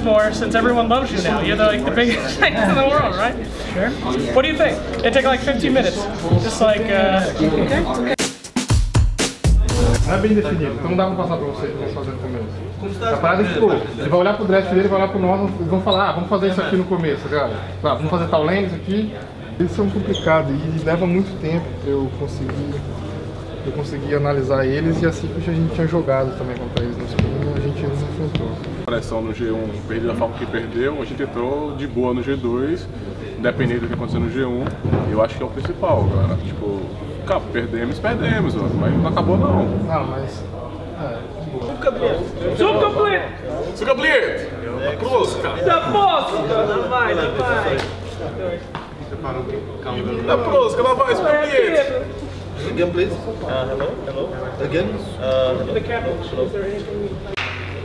much more since everyone loves you now. You're like the biggest thing in the world, right? Sure. What do you think? It took like 15 minutes. Just like, okay. Não é bem definido, então não dá pra passar pra você, vamos fazer no começo. A parada é que, pô, ele vai olhar pro draft dele, vai olhar pro nós, eles vão falar, ah, vamos fazer isso aqui no começo, cara. Ah, vamos fazer tal lane, isso aqui. Eles são complicados e leva muito tempo pra eu conseguir analisar eles, e assim que a gente tinha jogado também contra eles nos primeiros, a gente se enfrentou. Pressão no G1, perdeu da forma que perdeu, a gente entrou de boa no G2, independente do que aconteceu no G1, eu acho que é o principal, cara. Tipo, cara, perdemos, mas não acabou não. Não, mas... Subcamplier! Cruz, cara! Da posse! Não vai! Da Cruz, que ela vai, Subcamplier! Again, please. Hello. Again. In the capital, is there anything we can do?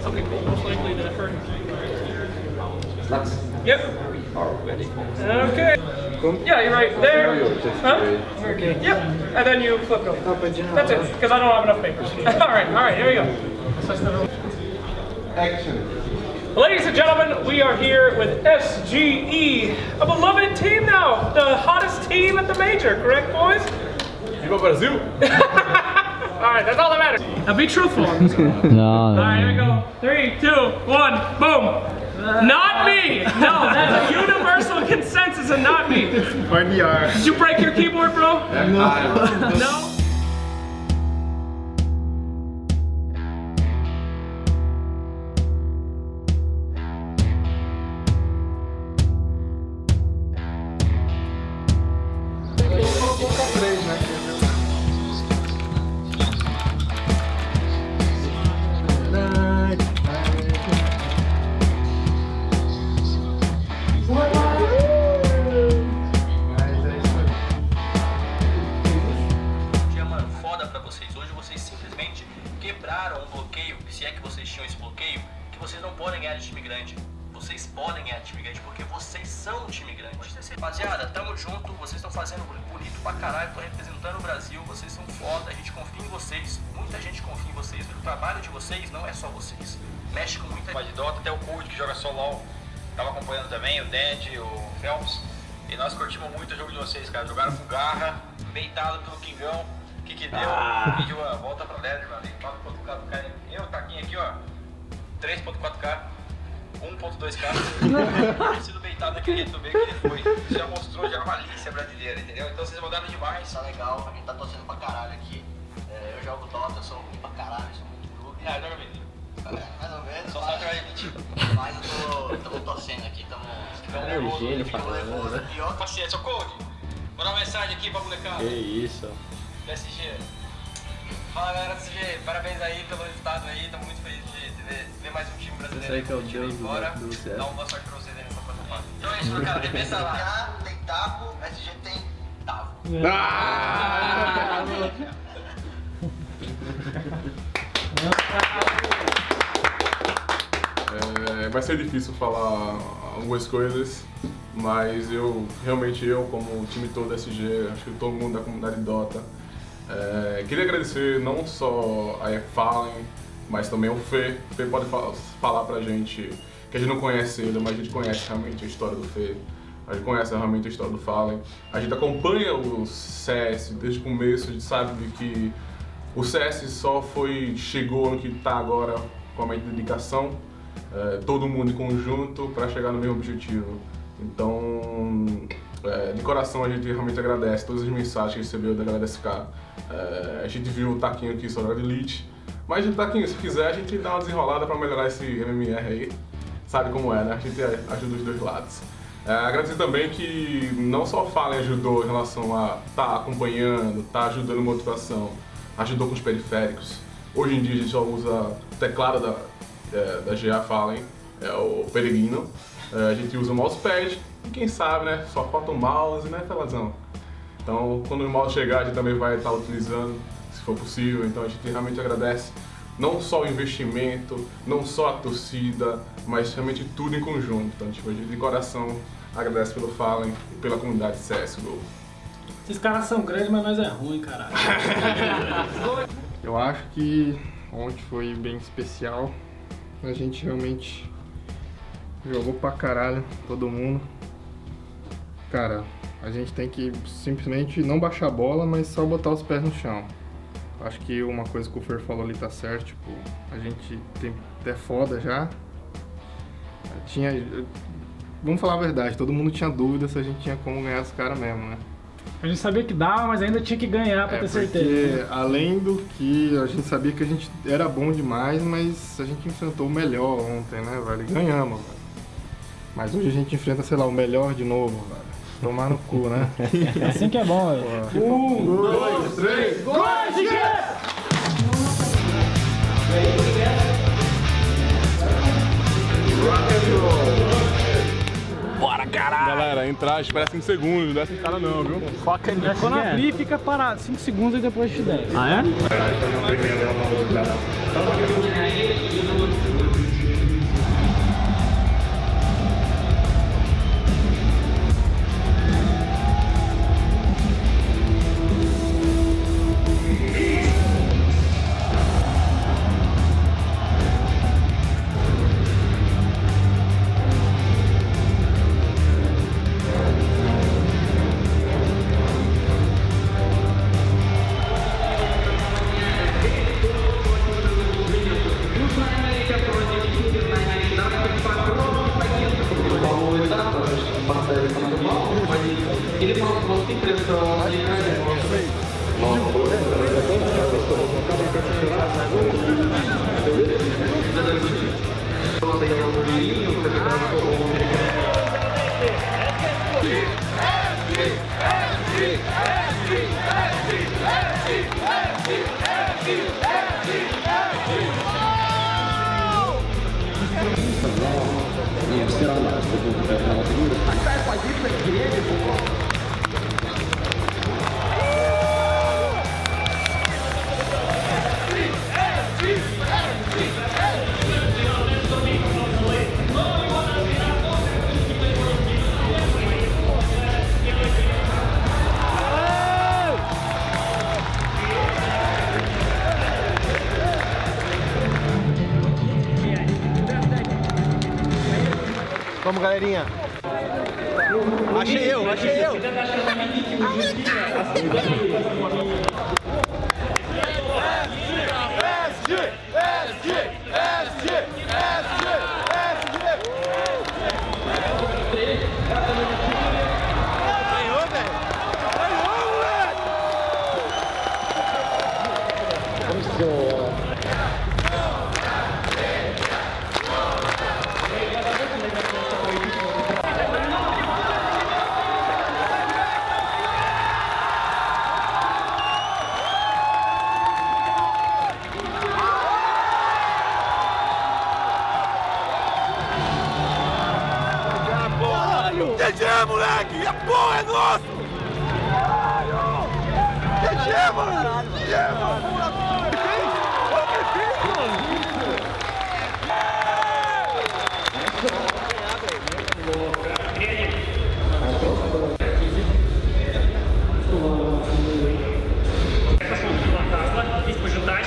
Something most likely that hurt. Yep. Okay. Yeah, you're right there. Huh? Okay. Yep. And then you flip over. That's it, because I don't have enough papers. All right, here we go. Action. Ladies and gentlemen, we are here with SGE, a beloved team now, the hottest team at the Major, correct, boys? Viva Brazil! Alright, that's all that matters. Now be truthful. Alright, here we go. 3, 2, 1, boom! Not me! No, that's a universal consensus and not me. Did you break your keyboard, bro? No. No? Rapaziada, tamo junto, vocês estão fazendo bonito pra caralho, estão representando o Brasil, vocês são foda, a gente confia em vocês, muita gente confia em vocês, o trabalho de vocês não é só vocês, mexe com muita gente de Dota, até o Cold que joga só LOL, tava acompanhando também, o Dandy, o Phelps, e nós curtimos muito o jogo de vocês, cara, jogaram com garra, beitado pelo Kingão, que deu, pediu a volta pra Ledger, mano, 4.4k do cara, eu, o Taquinho aqui, ó, 3.4k. 1.2k, sido beitado daquele jeito meio que ele foi. Isso já mostrou já a malícia brasileira, entendeu? Então vocês mandaram demais. Tá legal, a gente tá torcendo pra caralho aqui. É, eu jogo Dota, eu sou ruim pra caralho, eu sou muito louco. Ah, joga menino. Mais ou menos. Só sabe jogar mentira. Mas eu tô torcendo aqui, tamo. É o gênio, parceiro. Pior paciência, ô Cold. Manda uma mensagem aqui pra molecada. Que isso. SG. Fala galera do SG, parabéns aí pelo resultado aí, tamo muito feliz de ver mais um time brasileiro. Isso aí que é o embora, dá uma boa sorte pra vocês aí nessa fase fácil. Então é isso, cara, pensa lá. Tem Tavo, SG tem Tavo. Vai ser difícil falar algumas coisas, mas eu, como o time todo do SG, acho que todo mundo da comunidade Dota, queria agradecer não só a Fallen, mas também o Fê. O Fê pode falar pra gente, que a gente não conhece ele, mas a gente conhece realmente a história do Fê. A gente conhece realmente a história do Fallen. A gente acompanha o CS desde o começo, a gente sabe que o CS chegou onde está agora com a mente de dedicação, todo mundo em conjunto para chegar no mesmo objetivo. Então, de coração a gente realmente agradece todas as mensagens que recebeu da galera desse cara. A gente viu o Taquinho aqui só na Elite, mas o Taquinho, se quiser, a gente dá uma desenrolada para melhorar esse MMR aí, sabe como é, né? A gente ajuda os dois lados. Agradecer também que não só o Fallen ajudou em relação a tá acompanhando, tá ajudando em motivação, ajudou com os periféricos. Hoje em dia a gente já usa o teclado da GA Fallen, é o Peregrino. A gente usa o mousepad e quem sabe, né, só falta o mouse, né, Felazão? Então, quando o mouse chegar, a gente também vai estar utilizando, se for possível. Então a gente realmente agradece não só o investimento, não só a torcida, mas realmente tudo em conjunto. Então, tipo, a gente de coração agradece pelo Fallen e pela comunidade CSGO. Esses caras são grandes, mas nós é ruim, caralho. Eu acho que ontem foi bem especial. A gente realmente jogou pra caralho, todo mundo. Cara, a gente tem que simplesmente não baixar a bola, mas só botar os pés no chão. Acho que uma coisa que o Fer falou ali tá certo, tipo, a gente tem até foda já. Vamos falar a verdade, todo mundo tinha dúvida se a gente tinha como ganhar os caras mesmo, né? A gente sabia que dava, mas ainda tinha que ganhar pra ter certeza. Porque, além do que a gente sabia que a gente era bom demais, mas a gente enfrentou o melhor ontem, né, velho? Ganhamos, velho. Mas hoje a gente enfrenta, sei lá, o melhor de novo, velho. Tomar no cu, né? Assim que é bom, velho. 1, 2, 3, gol! Bora, caralho! Galera, entrar, espera 5 segundos, não desce de cara não, viu? Foca nisso. Quando abrir, fica parado 5 segundos e depois te desce. Ah, é? Vamos, galerinha. Achei eu. Moleque, a porra é nossa! GG, mano! GG, mano! Здесь пожидать,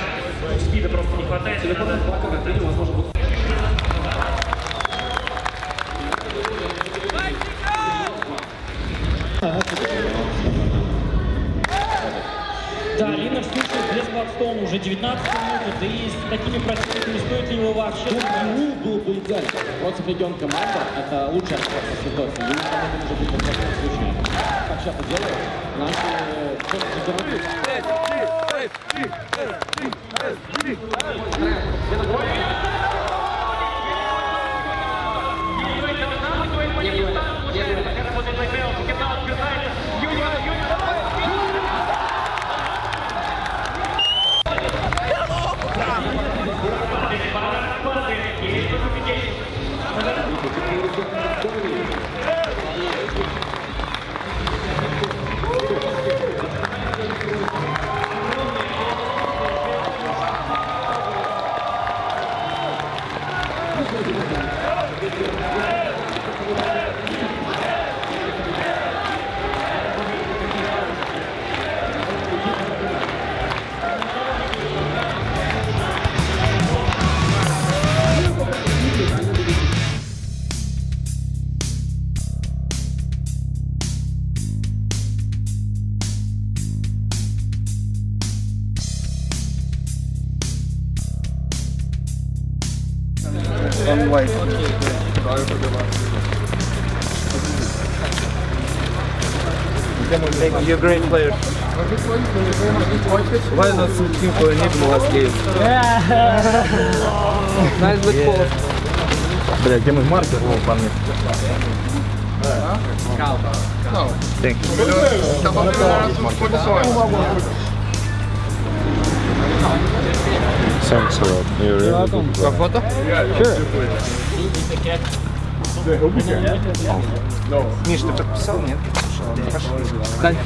спида просто не хватает, и надо готовить, возможно, Бакстону уже 19 минут, и с такими противниками стоит ли его вообще? Ну, был бы идеально. Против регионка Майта это лучшая операция ситуации. И это может быть в таком случае. Как сейчас это делают? Наши четверки. vamos lá. You're a great player. Why not something for him last game? Nice look for. Блядь, где мой маркер? О, парни. Calma. Não. Tem que. Tá bom, melhorar as condições. Thanks a lot. You're really good. Sua foto? Sure. Миш, ты подписал, нет? Дай.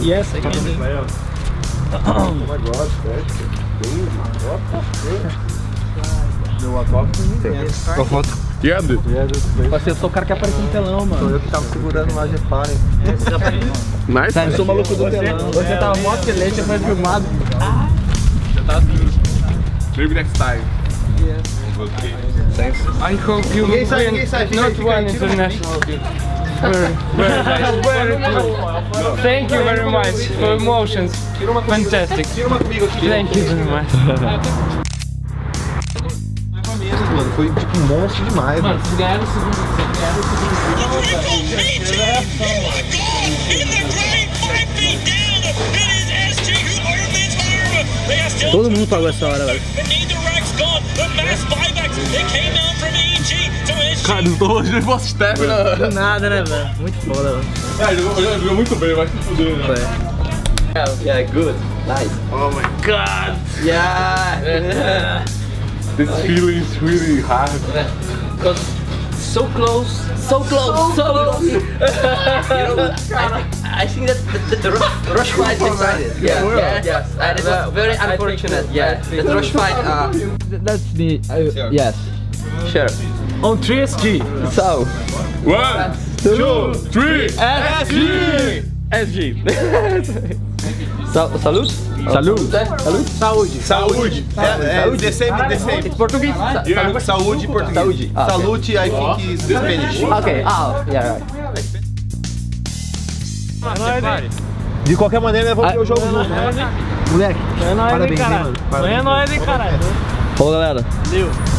Yes, I can do. Oh my god, sua foto? Tiado? Parceiro, eu sou o cara que aparece no telão, mano. Sou eu que tava segurando lá, reparem. Nice. Tá, eu sou o maluco do telão. Você tava mó excelente, foi filmado. Já tava assim. Maybe next time. Yes. Okay. Thanks. I hope you win not one international game. Very nice. Very cool. Thank you very much for emotions. Fantastic. Thank you very much. Foi tipo um monstro demais, mano. Se ganhar o segundo, todo mundo pagou essa hora, velho. Cara, eu tô hoje no boss step, né? Nada, né, velho? Muito foda, velho. É, ele jogou muito bem, vai se fuder, né? Yeah, good, nice. Oh my god! Yeah! This feeling is really hard. Because so close, so close, so close. You know, I think that the rush fight decided. Yeah, yes. And it was very unfortunate. Yeah, the rush fight. That's the yes. Sure. On 3SG. So 1, 2, 3. SG. SG. Salute? Salute. Salute. Saúde. Saúde. Saúde. The same. It's Portuguese. Yeah. Saúde, Portuguese. Saúde. Ah, salute, okay. I think is the Spanish. Okay. Ah, yeah, right. De qualquer maneira, vamos ver o jogo junto. Moleque, parabéns, mano. Não é nóis, hein, caralho. Falou, galera. Deu.